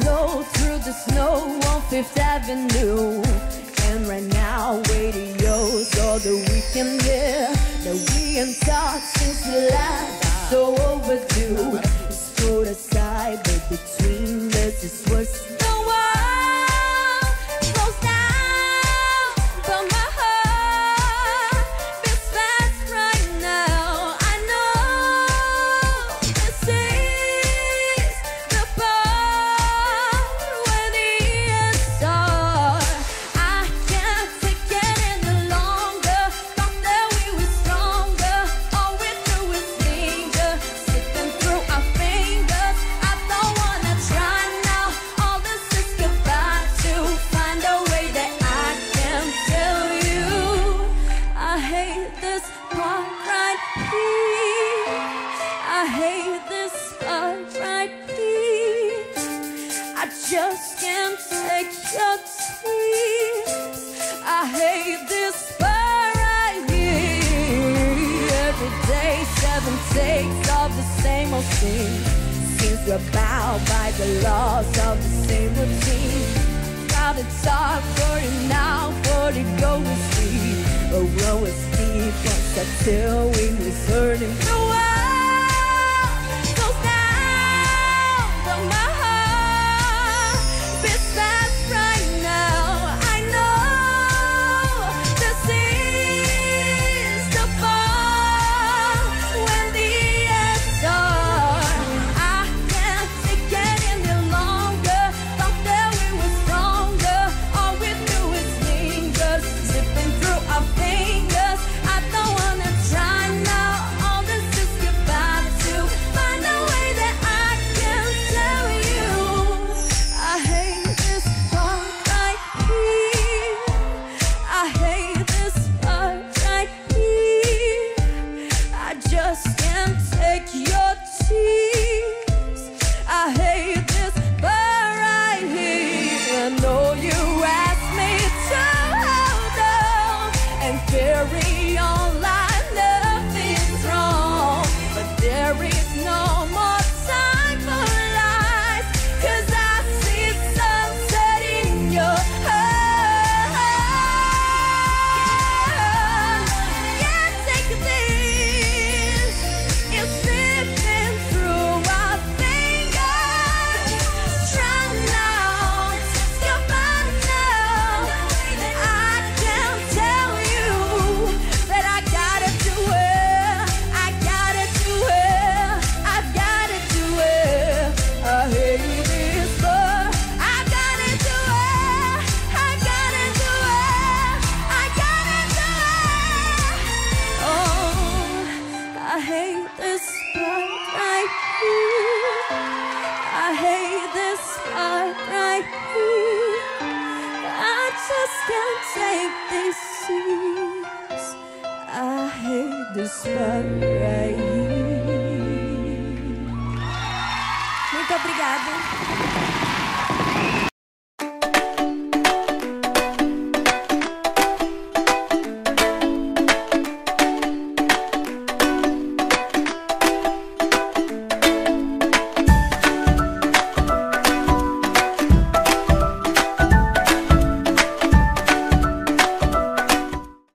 slow through the snow on 5th Avenue. And right now, radio's all the weekend, yeah. That we ain't talked since the last, so overdue. It's put aside, but between us it's worse. The world slows down, but my heart beats fast right now. I know this is the part where the ends are. I can't take it any longer. Thought that we were stronger. All we do is linger, slipping through our fingers. I don't wanna try now. All this is goodbye. To find a way that I can tell you I hate this part right here. I hate this part right here. I just can't take your tears. I hate this part right here. Every day, 7 takes of the same old scene. Seems we're bound by the laws of the same routine. Proud to talk, 40 now, 40 go and see. A row is deep, can't stop till we was hurting. The world goes down, but my heart beats fast right now. I know this is the part when the ends are. I can't take it any longer. Thought that we were stronger. All we do is linger, slipping through our fingers. I don't wanna try now. All this is goodbye. To find a way that I can tell you I hate this part right here. I hate this part right here. I just can't take your tears. I hate this part right here. I know you asked me to hold on and carry on like nothing's wrong, but there is no more time for lies. 'Cause I see sunset in your eyes. Can't take this. It's slipping through our fingers. Try now, it's goodbye now. I can't tell you that I gotta do it. I gotta do it. I gotta do it. I hate this, but I gotta do it. I gotta do it. I gotta do it. Oh, I hate this part right here. I hate this part right here. I just can't take these tears. I hate this part right here.